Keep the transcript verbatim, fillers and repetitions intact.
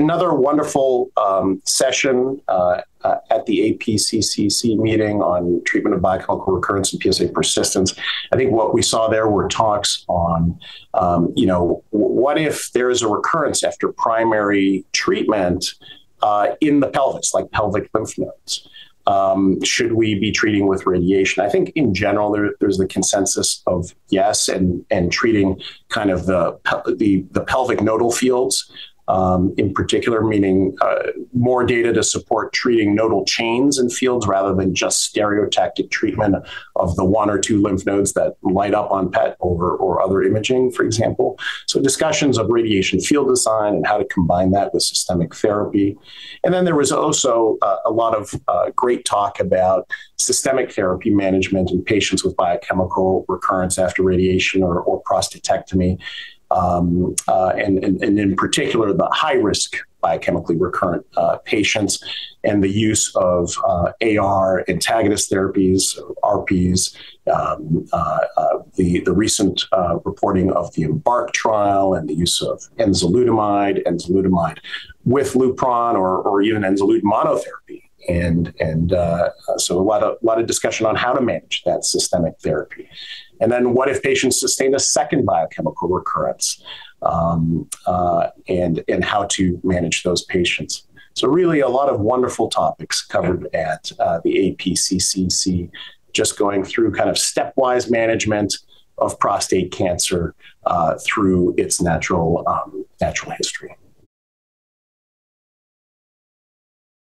Another wonderful um, session uh, uh, at the A P C C C meeting on treatment of biochemical recurrence and P S A persistence. I think what we saw there were talks on, um, you know, what if there is a recurrence after primary treatment uh, in the pelvis, like pelvic lymph nodes? Um, should we be treating with radiation? I think in general, there, there's the consensus of yes, and, and treating kind of the, the, the pelvic nodal fields Um, in particular, meaning uh, more data to support treating nodal chains and fields rather than just stereotactic treatment of the one or two lymph nodes that light up on P E T over, or other imaging, for example. So discussions of radiation field design and how to combine that with systemic therapy. And then there was also uh, a lot of uh, great talk about systemic therapy management in patients with biochemical recurrence after radiation or, or prostatectomy. Um, uh, and, and, and in particular, the high-risk biochemically recurrent uh, patients, and the use of uh, A R antagonist therapies, R Ps, um, uh, uh, the, the recent uh, reporting of the EMBARK trial and the use of enzalutamide, enzalutamide with Lupron, or, or even enzalutamide monotherapy. And, and uh, so a lot of, lot of discussion on how to manage that systemic therapy. And then what if patients sustain a second biochemical recurrence um, uh, and, and how to manage those patients? So really a lot of wonderful topics covered at uh, the A P C C C, just going through kind of stepwise management of prostate cancer uh, through its natural, um, natural history.